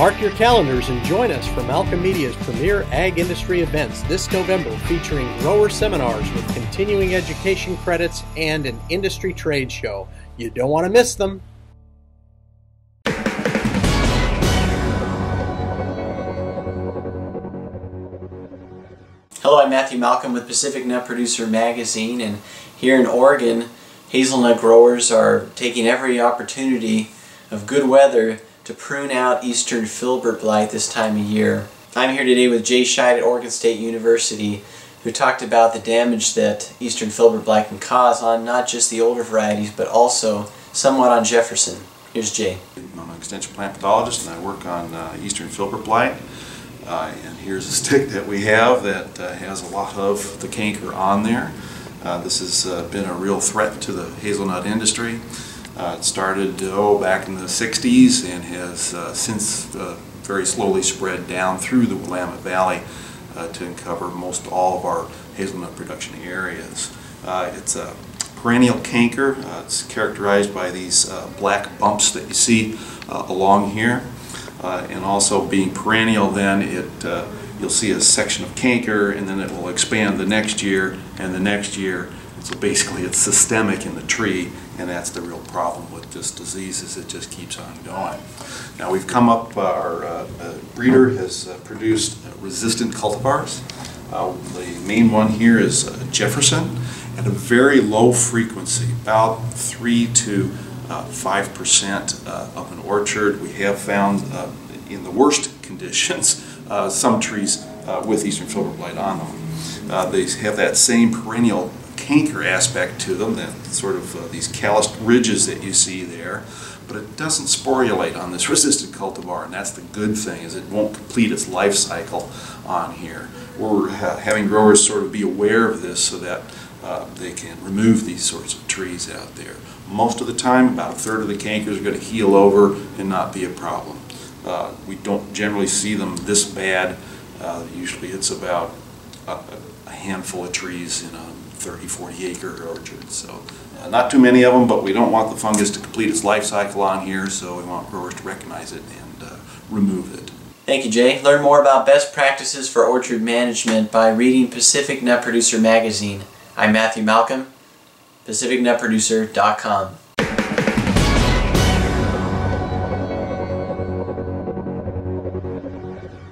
Mark your calendars and join us for Malcolm Media's premier ag industry events this November, featuring grower seminars with continuing education credits and an industry trade show. You don't want to miss them. Hello, I'm Matthew Malcolm with Pacific Nut Producer Magazine, and here in Oregon, hazelnut growers are taking every opportunity of good weather to prune out Eastern Filbert Blight this time of year. I'm here today with Jay Pscheidt at Oregon State University, who talked about the damage that Eastern Filbert Blight can cause on not just the older varieties, but also somewhat on Jefferson. Here's Jay. I'm an extension plant pathologist, and I work on Eastern Filbert Blight. And here's a stick that we have that has a lot of the canker on there. This has been a real threat to the hazelnut industry. It started back in the 60s and has since very slowly spread down through the Willamette Valley to cover most all of our hazelnut production areas. It's a perennial canker. It's characterized by these black bumps that you see along here. And also being perennial, then it you'll see a section of canker, and then it will expand the next year and the next year. So basically it's systemic in the tree, and that's the real problem with this disease, is it just keeps on going. Now we've come up, our breeder has produced resistant cultivars. The main one here is Jefferson, at a very low frequency, about 3 to 5% of an orchard. We have found in the worst conditions some trees with Eastern Filbert Blight on them. They have that same perennial canker aspect to them, that sort of these calloused ridges that you see there, but it doesn't sporulate on this resistant cultivar, and that's the good thing, is it won't complete its life cycle on here. We're having growers sort of be aware of this so that they can remove these sorts of trees out there. Most of the time, about a third of the cankers are going to heal over and not be a problem. We don't generally see them this bad. Usually it's about a handful of trees in a 30-40 acre orchard, so not too many of them, but we don't want the fungus to complete its life cycle on here, so we want growers to recognize it and remove it. Thank you, Jay. Learn more about best practices for orchard management by reading Pacific Nut Producer Magazine. I'm Matthew Malcolm, PacificNutProducer.com.